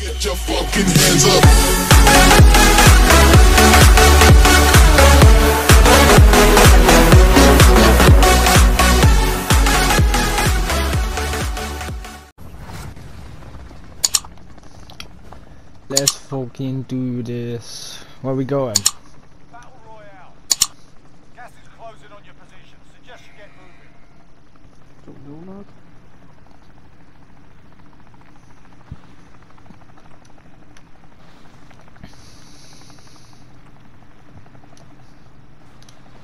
Get your fucking hands up. Let's fucking do this. Where are we going? Battle Royale. Gas is closing on your position. Suggest you get moving. Don't know, lad.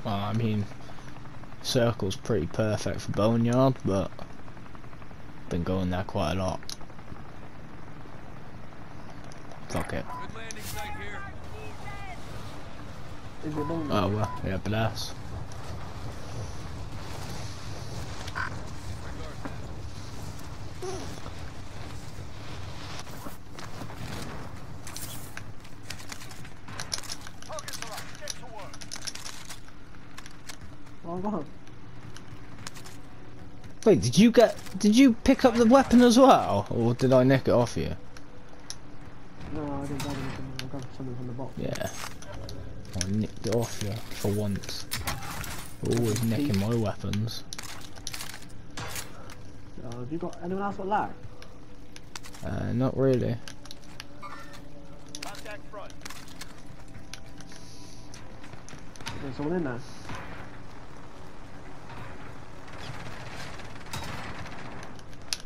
Well, I mean, circle's pretty perfect for boneyard, but I've been going there quite a lot. Fuck it. Oh well, yeah, bless. Wait, did you pick up the weapon as well, or did I nick it off you? No, I didn't buy anything. I got something from the box. Yeah, I nicked it off you for once. We're always nicking my weapons. Have you got anyone else with lag? Not really. Contact front. There's someone in there.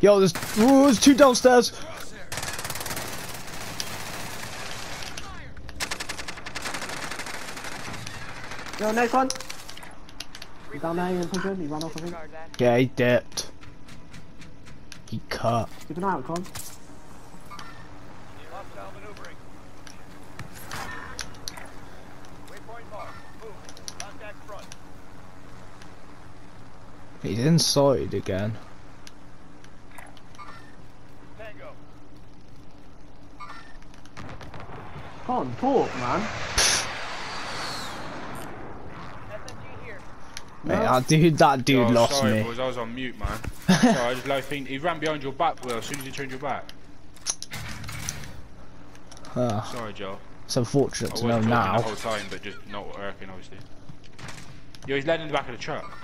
Yo, there's two downstairs. Yo, next one. He's down there, he didn't push him, he ran off, I think. Yeah, he dipped. He cut. Keep an eye out, Con. He's inside again. Can't talk, man. SMG here. Mate, no. that dude lost sorry, me. Boys, I was on mute, man. Sorry, I just low-fiend. He ran behind your back, Will, as soon as you turned your back. Sorry, Joel. It's unfortunate to know now. I was the whole time, but just not working, obviously. Yo, he's laying in the back of the truck.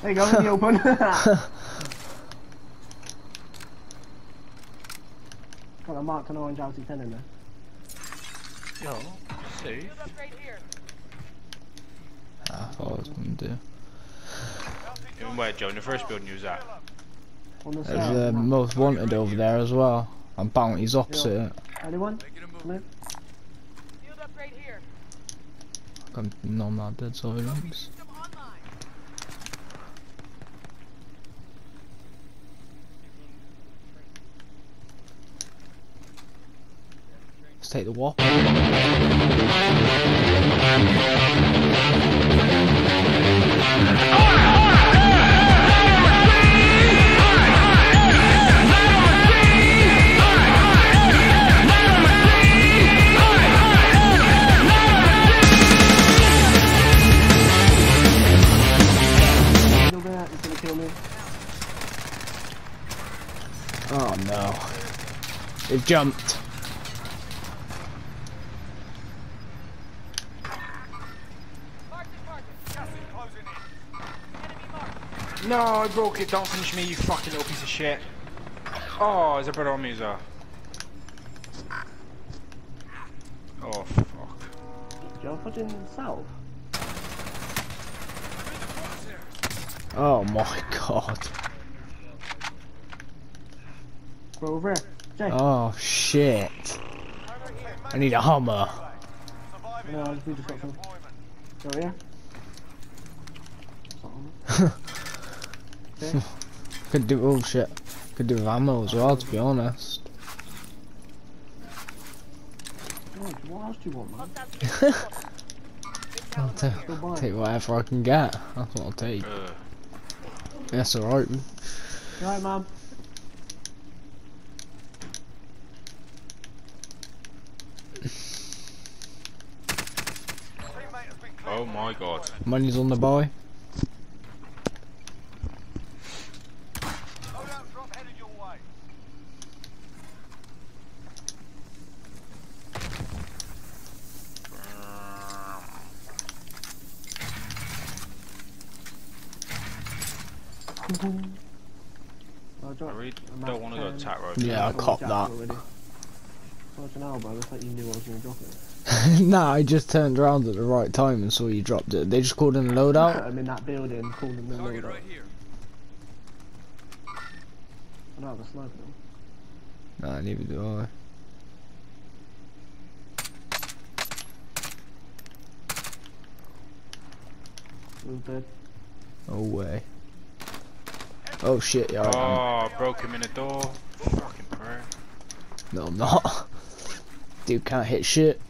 There you go, in the open. Got a marked an orange RC10 in there. Yo, safe. Ah, I was going to do. In where, Joe? In the first building you was at? There's the most wanted over there as well. And bounties opposite. Anyone? Come here. Field upgrade here. I'm not dead, so he looks. Take the whop. Oh no. It jumped. No, I broke it. Don't finish me, you fucking little piece of shit. Oh, there's a brother on me as well. Oh, fuck. You're fucking south. Oh my god. Go over here. Jay. Oh shit. I need a Hummer. No, I just need to stop some. Go here. Okay. Could do all shit. Could do ammo as well, to be honest. God, what else do you want, man? I'll take whatever I can get. That's what I'll take. That's alright. Right, man. Oh my my god. Money's on the buy. I really don't want to go attack road. Yeah, I cop that. Nah, I just turned around at the right time and saw you dropped it. They just called in a loadout. I'm in that building, called in the loadout. Right here. I don't have a sniper. Nah, neither do I. Who's dead? No way. Oh shit, yeah. Oh, I broke him in the door. Fucking prayer. No, I'm not. Dude can't hit shit.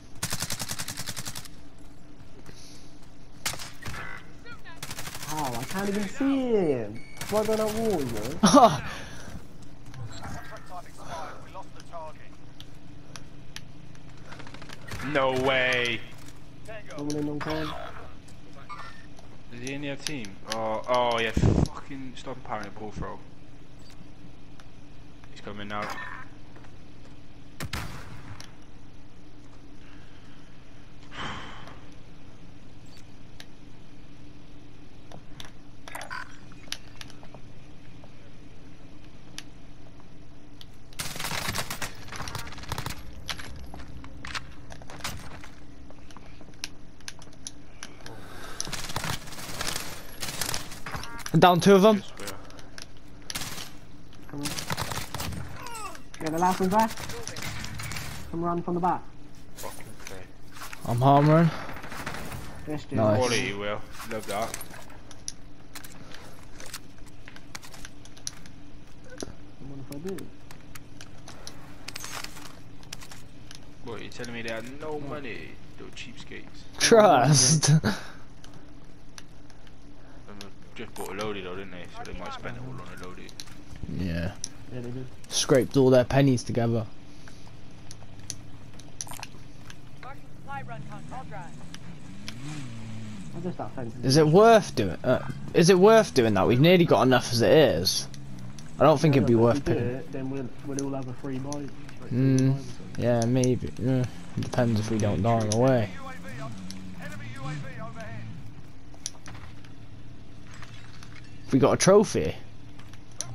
Oh, I can't even see him. Why don't I warn you? Oh. No way. Is he in your team? Oh yeah, fucking stop powering the ball throw. He's coming now. Down two of them. Come on. Yeah, the last one's back. Come run from the back. I'm hammering. Nice. Quality, Will. Love that. What if I do? What, you're telling me they had no money? Those cheapskates. Trust. Just bought a loadie though, didn't they? So they might spend it all on a loadie. Yeah. Yeah, they did. Scraped all their pennies together. Is it worth doing? Is it worth doing that? We've nearly got enough as it is. I don't think it'd be worth doing it. Then we'll all have a free mind. Yeah, maybe. Yeah. It depends if we don't die on the way. We got a trophy.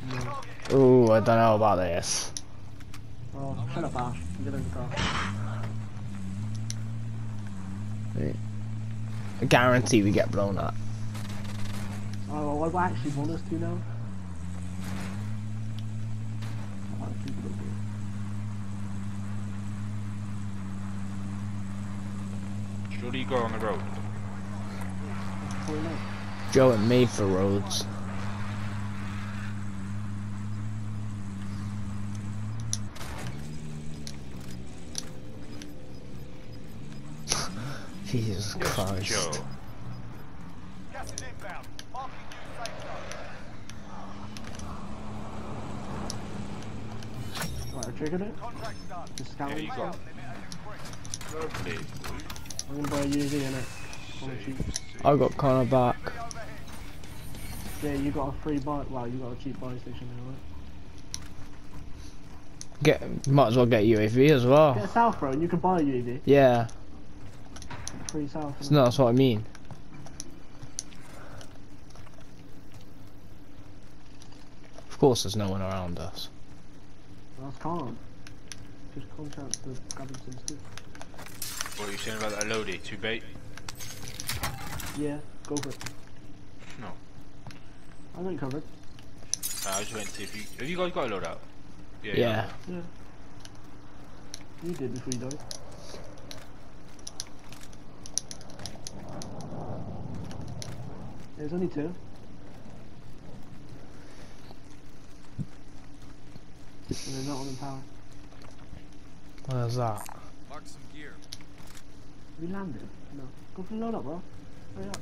No. Oh, I don't know about this. Oh, shut up, Ash. Get in the car. I guarantee we get blown up. Oh, well, I actually want us to now. Should he go on the road? Joe and me for roads. Jesus Christ. Joe. Right, triggered it? Yeah, you got it. I'm gonna buy a UV in it. I got Connor back. Yeah, you got a free buy. Well, you got a cheap buy station now, right? Might as well get a UAV as well. Get a south, bro, and you can buy a UAV. Yeah. Free south. No, that's what I mean. Of course, there's no one around us. Well, I can't. Just contact the grabbing some stuff. What are you saying about that loadie? Too bait? Yeah, go for it. No. I don't cover it. I just went to see if you... Have you guys got a loadout? Yeah. Yeah. Yeah. You did before you died. There's only two. And there's not one in power. What is that? Mark some gear. We landed? No. Go for the loadout, bro. Hurry up.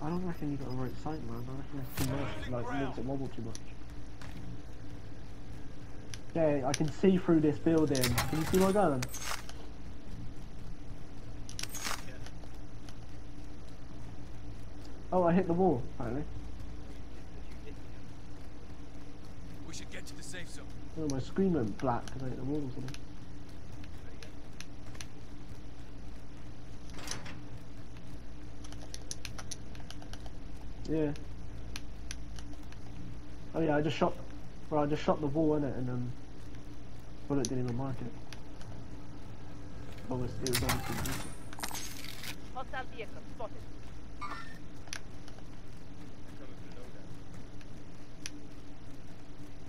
I don't reckon you got a right sight, man. I reckon it's too much. Like, it makes it wobble too much. Okay, I can see through this building. Can you see my gun? Yeah. Oh, I hit the wall, apparently. We should get to the safe zone. Oh, my screen went black because I hit the wall or something. Yeah. Oh yeah, I just shot the wall in it and bullet didn't even mark it. Obviously it was on the vehicle. Hostile vehicle spotted.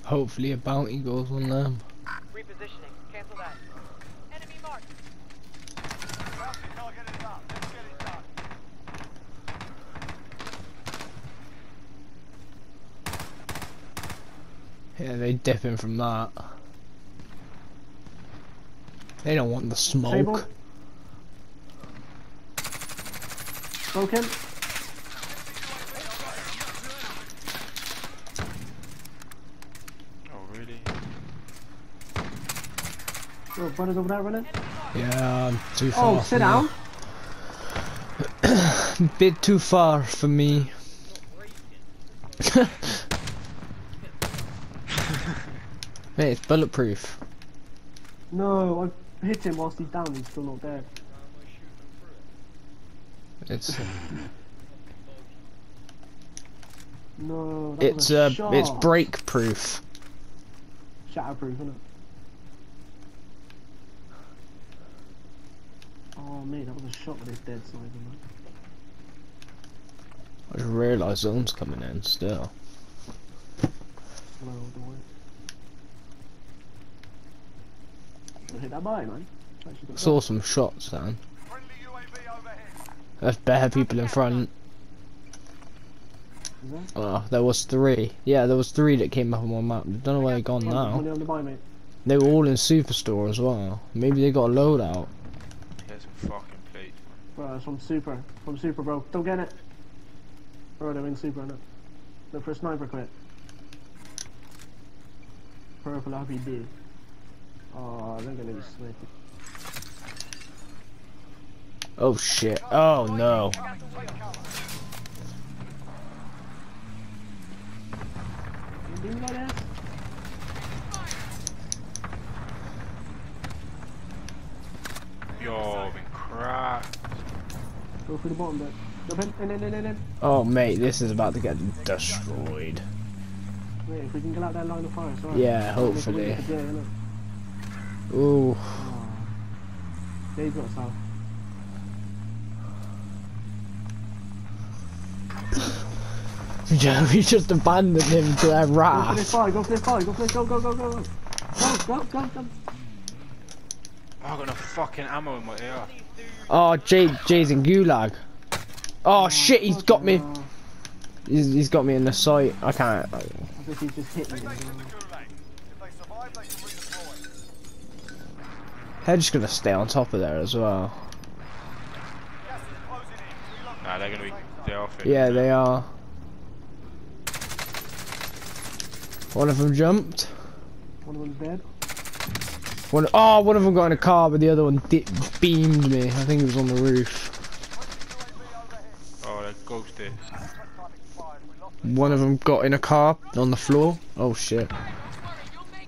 Hopefully a bounty goes on them. Repositioning, cancel that. Enemy marked. Yeah, they dip in from that. They don't want the smoke. Table. Smoke him. Oh, really? Your brother's over there running? Yeah, I'm too far. Oh, sit down. Bit too far for me. Hey, it's bulletproof. No, I hit him whilst he's down, he's still not dead. It's... no, that was a shot. It's breakproof. Shatterproof, isn't it? Oh mate, that was a shot with his dead side, man. I just realised Zone's coming in still. Slow boy. Hit that by, man. I saw some shots then. There's better people in front. There? Oh, there was three. Yeah, there was three that came up on my map. I don't know where they're gone now. They were all in Superstore as well. Maybe they got a loadout. There's a fucking plate. Bro, it's from Super. From Super, bro. Don't get it. Bro, they're in Super, innit? Look for a sniper clip. Purple RPD. Oh, they're gonna be sniping. Oh shit. Oh no. Yo, been cracked. Go through the bottom there. In. Oh mate, this is about to get destroyed. Wait, if we can get out that line of fire, sorry. Yeah, hopefully. Ooh. Oh. They've got south. We just abandoned him to their wrath. Go for this fire, go, go. Go. Oh, I got no fucking ammo in my ear. Oh, Jay's in Gulag. Oh shit, he's got me. He's got me in the sight. I can't. I think he's just hit me. They're just gonna stay on top of there as well. Nah, they're gonna be. They're off it. Yeah, they are. One of them jumped. One of them's dead. One of them got in a car, but the other one beamed me. I think it was on the roof. Oh, they're ghosted. One of them got in a car on the floor. Oh shit.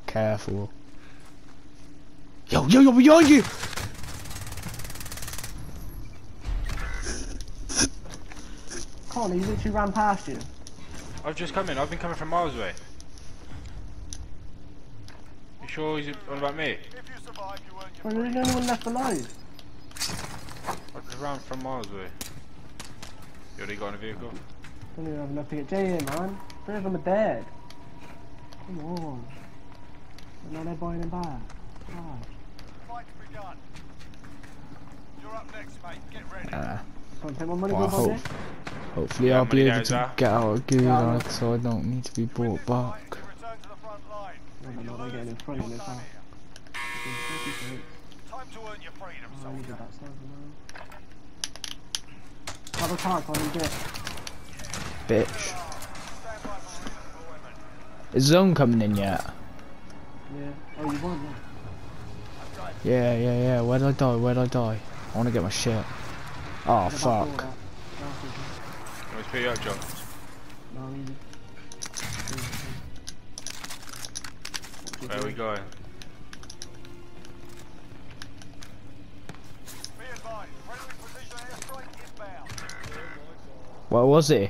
Careful. Yo, behind you! Con, he literally ran past you. I've just come in, I've been coming from miles away. You sure he's on about me? Well, there ain't no one left alive. I just ran from miles away. You already got in a vehicle? I don't even have enough to get Jay in, man. Three of them are dead. Come on. And now they're buying him back. Oh. You're up next, mate. Get ready. Hopefully I'll be able to get out of Gulag so I don't need to be brought back. Have a car, I can get. bitch. Is Zone coming in yet? Yeah. Oh, you won. Yeah. Where'd I die? I want to get my shit. Oh, fuck. Let me pick you up, John. Where are we going? Where was he?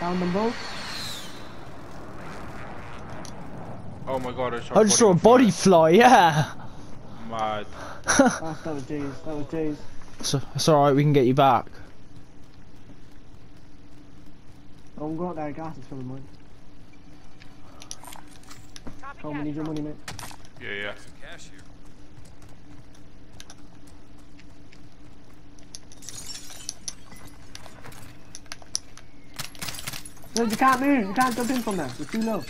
Found them both. Oh my god, I just saw a body fly, yeah! Mad. Oh, that was Jay's. It's alright, we can get you back. I haven't got that gas, it's coming, mate. Oh, we need your money, mate. Yeah. No, you can't move, you can't jump in from there, you're too low.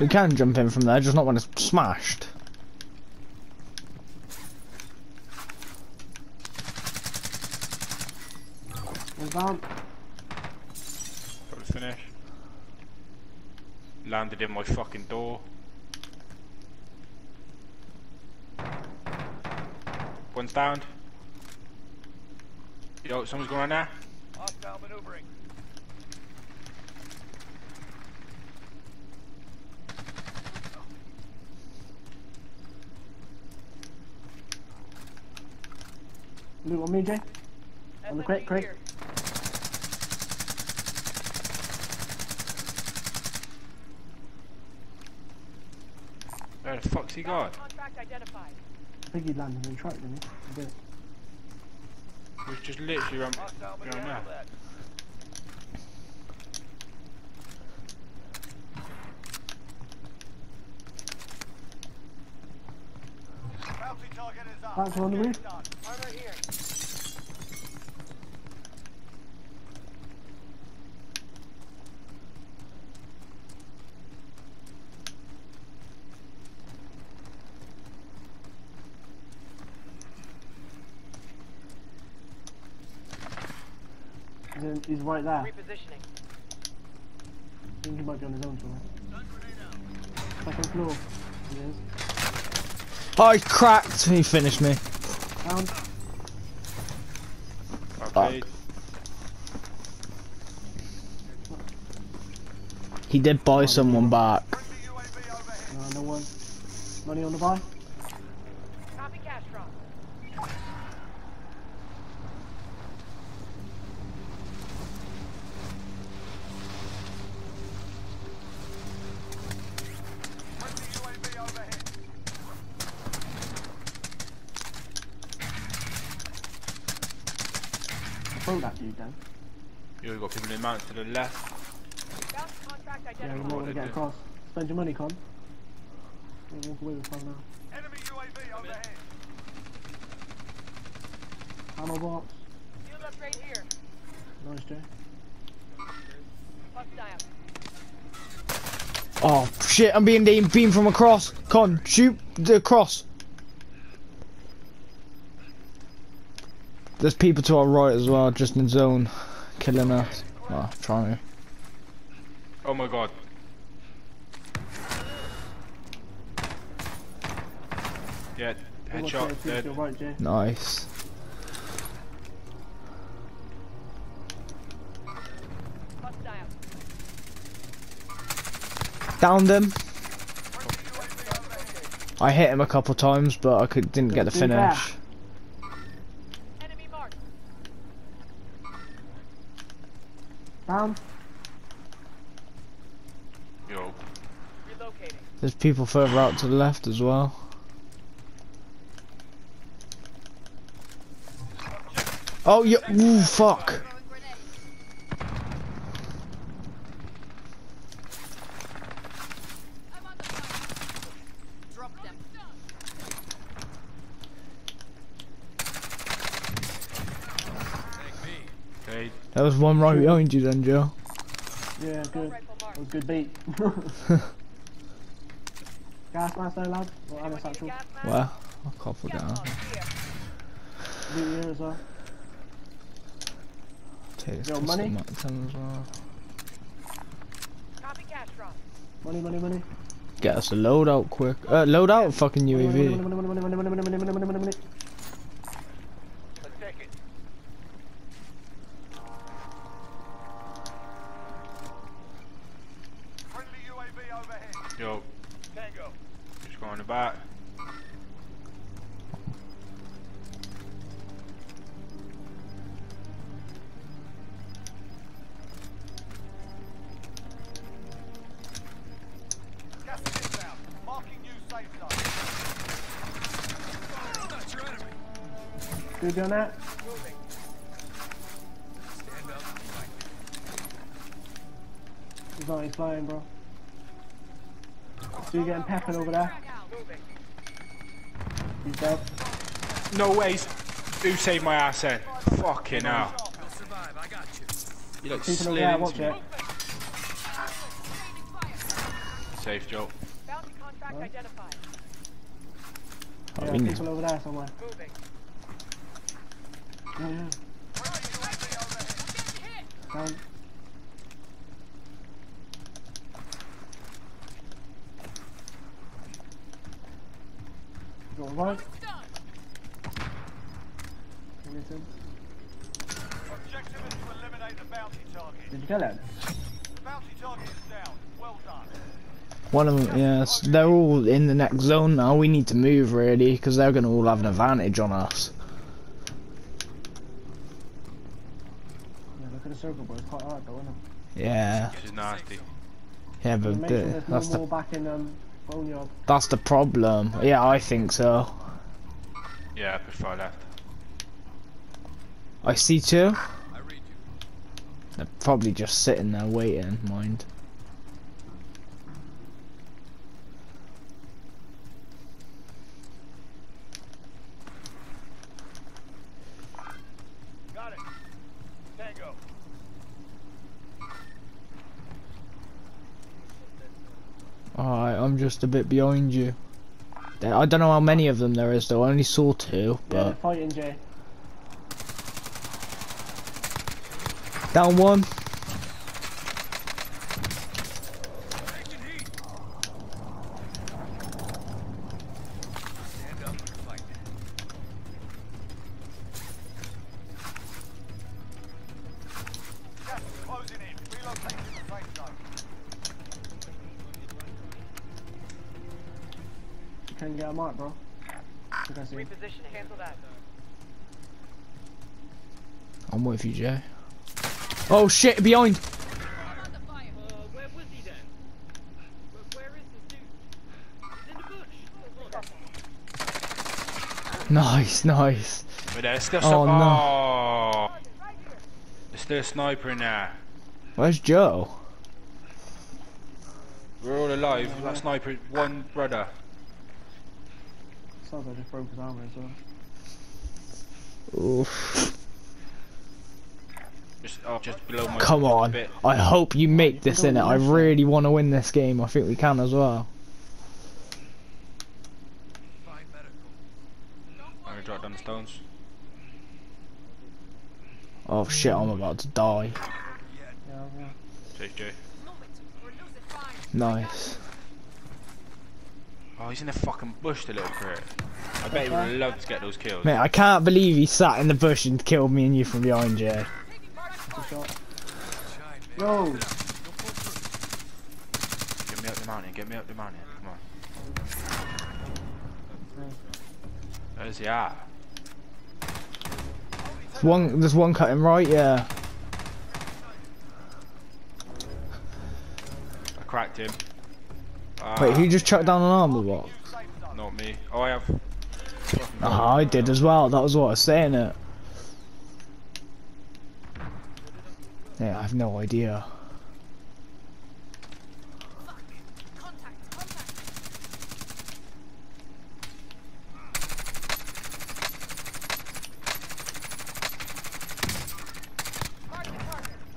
We can jump in from there, just not when it's smashed. We're down. Got to finish. Landed in my fucking door. One's down. Yo, someone's going on there. Hostile maneuvering. Loot on me, Jay. On the crate. Where the fuck's he got? I think he landed in the truck, didn't he? We've just literally run now. That's on the roof. He's right there. I think he might be on his own floor. Second floor. He is. Oh, he cracked! He finished me. Down. Okay. He did buy someone back. No one. Money on the buy? Copy cash drop. You've got people in mounts to the left. Yeah, we might want to get across. Spend your money, Con. We'll walk away with Con now. Enemy UAV overhead. Ammo box. Field upgrade here. Nice, Jay. Oh shit! I'm being beamed from across. Con, shoot the cross. There's people to our right as well, just in zone, killing us. Oh, trying to. Oh my god. Yeah, headshot, dead. Right, nice. Downed him. I hit him a couple times, but I didn't get the finish. Down. Yo. There's people further out to the left as well. Oh, yeah. Ooh, fuck. That was one right behind you then, Joe. Yeah, good. That was good beat. Gas mask though, lad. Or ammo satchel. Well, I can't forget that. Loot here as well. Okay, yo, money. Well. Copy cash drop. Money, money, money. Get us a loadout quick. Loadout fucking UAV. Money. Yo, Tango. Just going to back. Gas is out. Marking new safe zone. That's your enemy. You doing that? Moving. Stand up. He's not even flying, bro. So you're getting peppered over there. He's dead. No ways. Who saved my ass then? Fucking hell. You look slid into me. Safe, Joe. Bounty contract identified. Yeah, people over there somewhere. Yeah. Down. Got one. Objective is to eliminate the bounty target. Did you kill him? The bounty target is down. Well done. One of them, yes. They're all in the next zone now. We need to move really, because they're going to all have an advantage on us. Yeah, look at the circle, but it's quite hard though, isn't it? Yeah. This is nasty. Yeah, but make sure that's no the... Back in, that's the problem. Yeah, I think so. Yeah, I prefer that. I see two. I read you. They're probably just sitting there waiting, mind. Got it. Tango. Alright, I'm just a bit behind you. I don't know how many of them there is though, I only saw two, but... Yeah, they're fighting, Jay. Down one. Can't get a mark, bro. Reposition, handle that. I'm with you, Jay. Oh shit, behind! Where was he then? Where is this dude? He's in the bush. Nice, nice. But there's still some... Oh, no. There's still a sniper in there. Where's Joe? We're all alive. That sniper is one brother. Sounds like I just broke his armor as well. Oof. Just below my Come on. Bit. I hope you make this in it. I really want to win this game. I think we can as well. I'm gonna drop down the stones. Oh shit, I'm about to die. Yeah. Nice. Oh, he's in the fucking bush, the little prick. I bet he would love to get those kills. Mate, I can't believe he sat in the bush and killed me and you from behind, Jay. Yo! Get me up the mountain, get me up the mountain. Come on. Where's he at? There's one cutting right, yeah. I cracked him. Wait, who just chucked down an armor box? Not me. Oh, I have. I did as well. That was what I was saying. Yeah, I have no idea.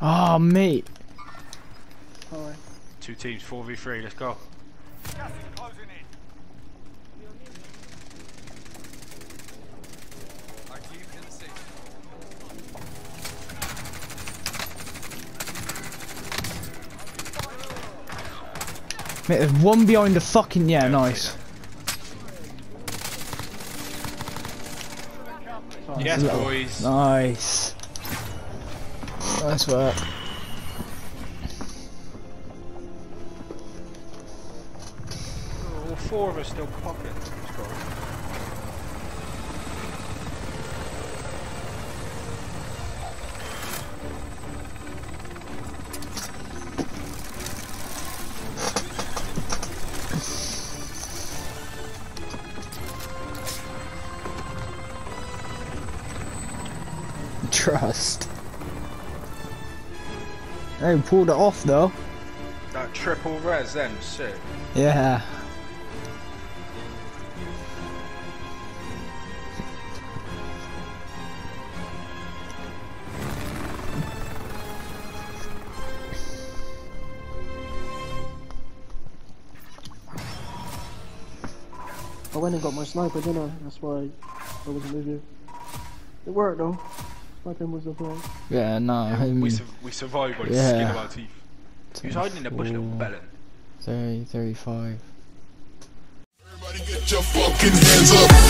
Ah, mate. Two teams, 4v3. Let's go. Gas is closing in. Mate, there's one behind the fucking... Yeah, nice. Yes, boys. Nice. Nice work. All four of us still pocket. Trust. They pulled it off though. That triple res then, sick. Yeah. I went and got my sniper, didn't I? That's why I wasn't with you. It worked though. Was the plan. Yeah, no. Yeah, we survived by the skin of our teeth. He was hiding in a bush, little bellend. 30, 35. Everybody get your fucking hands up.